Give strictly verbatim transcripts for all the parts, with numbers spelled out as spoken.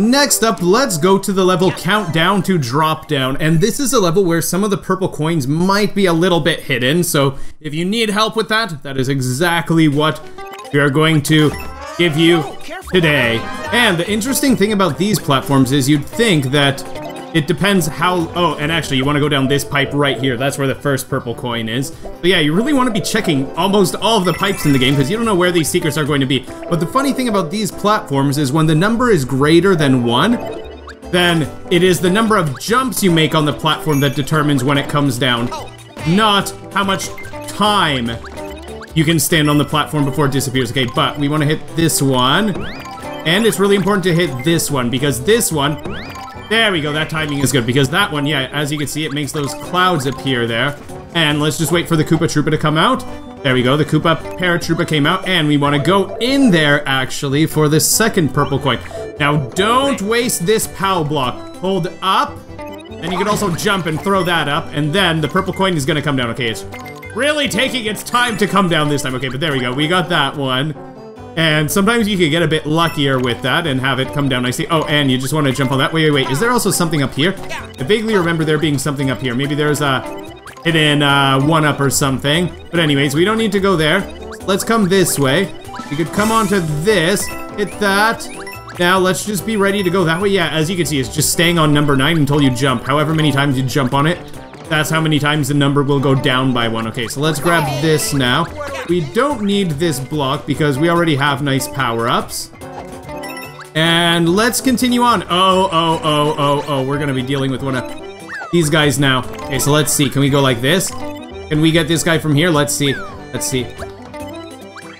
Next up, let's go to the level Countdown to Dropdown, and this is a level where some of the purple coins might be a little bit hidden, so if you need help with that, that is exactly what we are going to give you today. And the interesting thing about these platforms is you'd think that it depends how... Oh, and actually, you want to go down this pipe right here. That's where the first purple coin is. But yeah, you really want to be checking almost all of the pipes in the game because you don't know where these secrets are going to be. But the funny thing about these platforms is when the number is greater than one, then it is the number of jumps you make on the platform that determines when it comes down, not how much time you can stand on the platform before it disappears. Okay, but we want to hit this one. And it's really important to hit this one because this one... There we go, that timing is good because that one, yeah, as you can see, it makes those clouds appear there. And let's just wait for the Koopa Troopa to come out. There we go, the Koopa Paratrooper came out, and we want to go in there, actually, for the second purple coin. Now, don't waste this POW block. Hold up, and you can also jump and throw that up, and then the purple coin is going to come down. Okay, it's... really taking its time to come down this time. Okay, but there we go. We got that one. And sometimes you can get a bit luckier with that and have it come down nicely. Oh, and you just want to jump on that. Wait, wait, wait. Is there also something up here? I vaguely remember there being something up here. Maybe there's a hidden uh, one-up or something. But anyways, we don't need to go there. Let's come this way. You could come onto this. Hit that. Now, let's just be ready to go that way. Yeah, as you can see, it's just staying on number nine until you jump. However many times you jump on it, that's how many times the number will go down by one. Okay, so let's grab this now. We don't need this block because we already have nice power-ups. And let's continue on. Oh, oh, oh, oh, oh. We're going to be dealing with one of these guys now. Okay, so let's see. Can we go like this? Can we get this guy from here? Let's see. Let's see.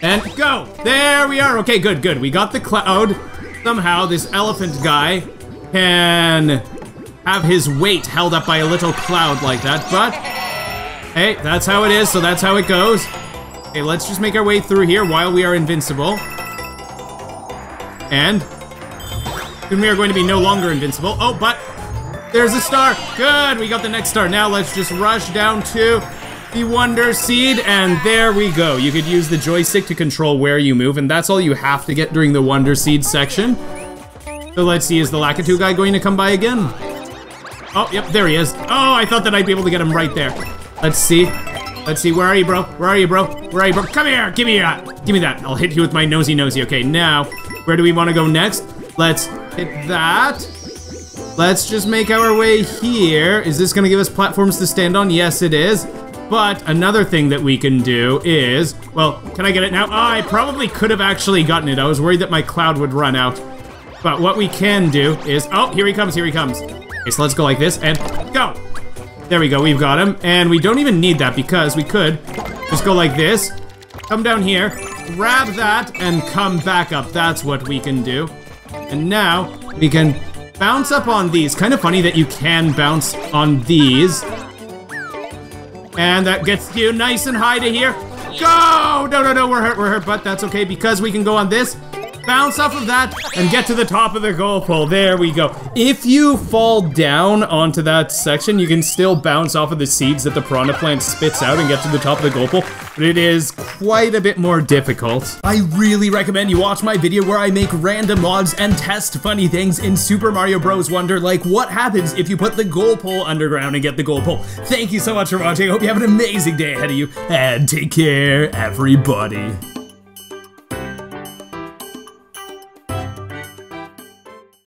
And go! There we are. Okay, good, good. We got the cloud. Somehow this elephant guy can... have his weight held up by a little cloud like that, but hey, that's how it is, so that's how it goes. Okay, let's just make our way through here while we are invincible. And then we are going to be no longer invincible. Oh, but there's a star. Good, we got the next star. Now let's just rush down to the Wonder Seed, and there we go. You could use the joystick to control where you move, and that's all you have to get during the Wonder Seed section. So let's see, is the Lakitu guy going to come by again? Oh, yep, there he is. Oh, I thought that I'd be able to get him right there. Let's see. Let's see. Where are you, bro? Where are you, bro? Where are you, bro? Come here. Give me that. Give me that. I'll hit you with my nosy nosy. Okay, now, where do we want to go next? Let's hit that. Let's just make our way here. Is this going to give us platforms to stand on? Yes, it is. But another thing that we can do is... Well, can I get it now? Oh, I probably could have actually gotten it. I was worried that my cloud would run out. But what we can do is... Oh, here he comes. Here he comes. Okay, so let's go like this, and go! There we go, we've got him, and we don't even need that because we could just go like this, come down here, grab that, and come back up. That's what we can do. And now, we can bounce up on these. Kind of funny that you can bounce on these. And that gets you nice and high to here. Go! No, no, no, we're hurt, we're hurt, but that's okay because we can go on this. Bounce off of that and get to the top of the goal pole. There we go. If you fall down onto that section, you can still bounce off of the seeds that the Piranha Plant spits out and get to the top of the goal pole, but it is quite a bit more difficult. I really recommend you watch my video where I make random mods and test funny things in Super Mario Bros. Wonder, like what happens if you put the goal pole underground and get the goal pole. Thank you so much for watching. I hope you have an amazing day ahead of you, and take care, everybody.